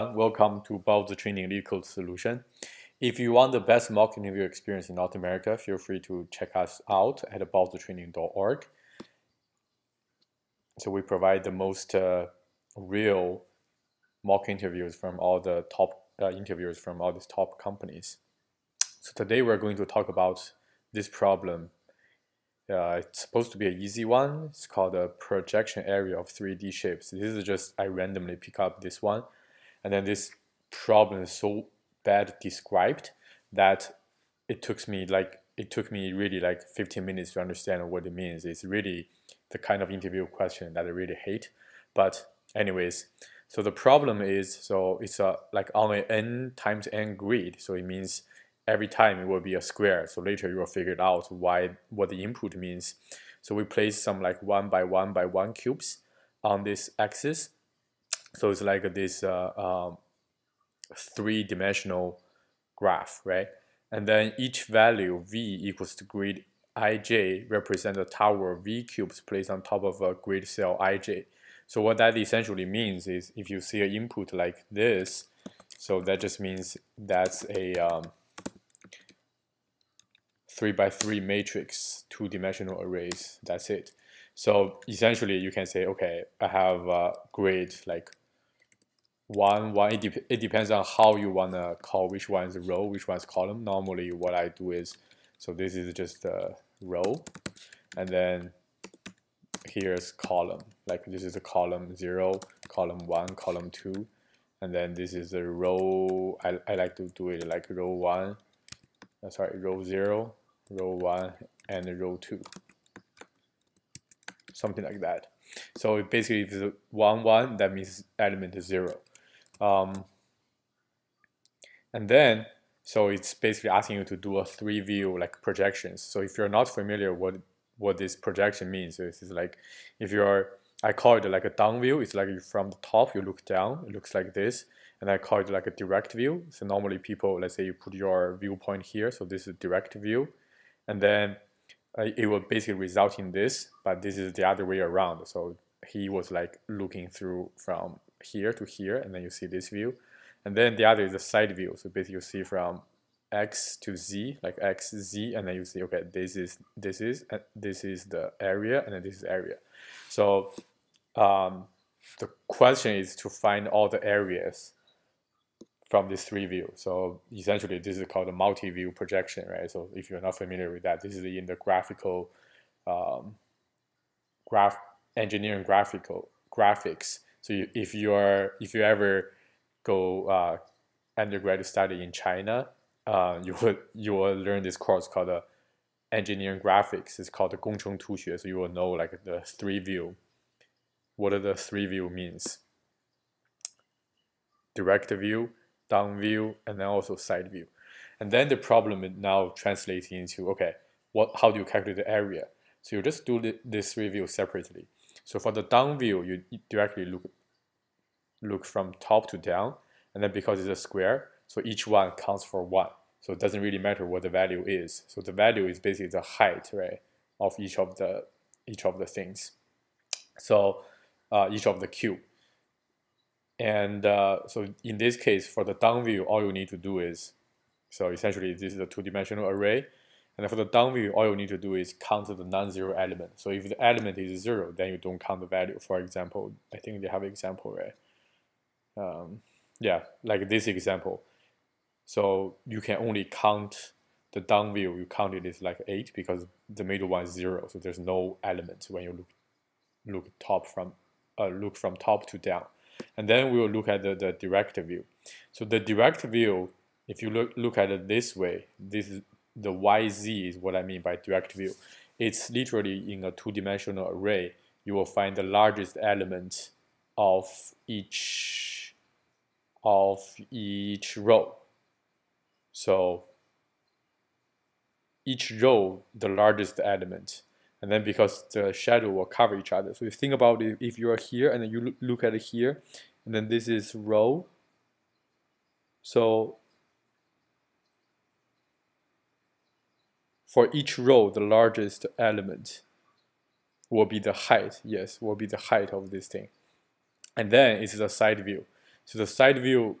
Welcome to Bowser Training Legal Solution. If you want the best mock interview experience in North America, feel free to check us out at bowsertraining.org. So we provide the most real mock interviews from all the top interviewers from all these top companies. So today we're going to talk about this problem. It's supposed to be an easy one. It's called a projection area of 3D shapes. This is just I randomly pick up this one. And then this problem is so bad described that it took me really like 15 minutes to understand what it means. It's really the kind of interview question that I really hate. But anyways, so the problem is, so it's like on an n times n grid. So it means every time it will be a square. So later you will figure it out what the input means. So we place some like 1 by 1 by 1 cubes on this axis. So it's like this three-dimensional graph, right? And then each value v equals to grid ij represents a tower of v cubes placed on top of a grid cell ij. So what that essentially means is if you see an input like this, so that just means that's a 3 by 3 matrix, two-dimensional arrays. That's it. So essentially, you can say, okay, I have a grid like one. It depends on how you wanna call which one is a row, which one is column. Normally, what I do is, so this is just a row, and then here's column. Like this is a column 0, column 1, column 2, and then this is a row. I like to do it like row 0, row 1, and row 2. Something like that. So it basically, if it's 1, 1, that means element is 0. And then, so it's basically asking you to do a 3-view like projections. So if you're not familiar what this projection means, so this is like if you're, I call it like a down view. It's like from the top you look down. It looks like this, and I call it like a direct view. So normally people, let's say you put your viewpoint here. So this is a direct view, and then it will basically result in this, but this is the other way around. So he was like looking through from here to here, and then you see this view. And then the other is a side view. So basically you see from X to Z, like X, Z, and then you see, okay, this is the area, and then this is area. So the question is to find all the areas from these 3 views. So essentially this is called a multi-view projection, right? So if you're not familiar with that, this is in the graphical graphics. So if you ever go undergraduate study in China, you will learn this course called engineering graphics. It's called the Gongcheng Tuxue. So you will know like the 3-view. What are the 3-view means? Direct view, down view, and then also side view. And then the problem is now translating into, okay, how do you calculate the area? So you just do these 3 views separately. So for the down view, you directly look from top to down, and then because it's a square, so each one counts for 1. So it doesn't really matter what the value is. So the value is basically the height, right, of each of the things. So each of the cube. And so in this case, for the down view, all you need to do is, so essentially this is a two-dimensional array, and for the down view, all you need to do is count the non-zero element. So if the element is 0, then you don't count the value. For example, I think they have an example, right? Yeah, like this example. So you can only count the down view. You count it as like 8 because the middle one is 0, so there's no element when you look from top to down. And then we will look at the direct view. So the direct view, if you look at it this way, this is the YZ is what I mean by direct view. It's literally in a two-dimensional array. You will find the largest element of each row. So each row, the largest element. And then because the shadow will cover each other. So you think about it, if you are here and then you look at it here, and then this is row. So for each row, the largest element will be the height. Yes, will be the height of this thing. And then it's the side view. So the side view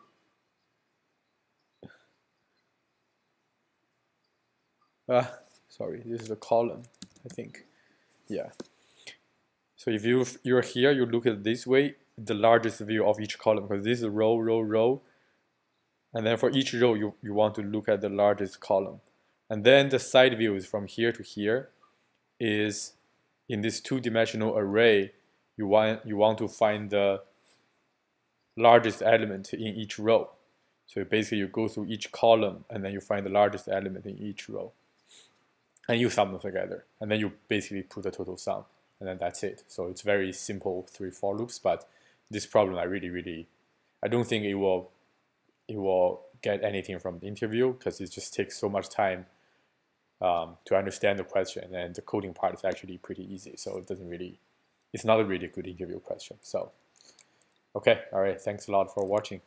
sorry, this is the column, I think. Yeah. So if you're here, you look at it this way, the largest view of each column, because this is row. And then for each row, you want to look at the largest column. And then the side view is from here to here, is in this two-dimensional array, you want to find the largest element in each row. So basically, you go through each column, and then you find the largest element in each row. And you sum them together. And then you basically put the total sum. And then that's it. So it's very simple 3-4 loops. But this problem, I really, I don't think it will get anything from the interview, because it just takes so much time to understand the question, and the coding part is actually pretty easy. So it doesn't really, it's not a really good interview question. So, okay, all right, thanks a lot for watching.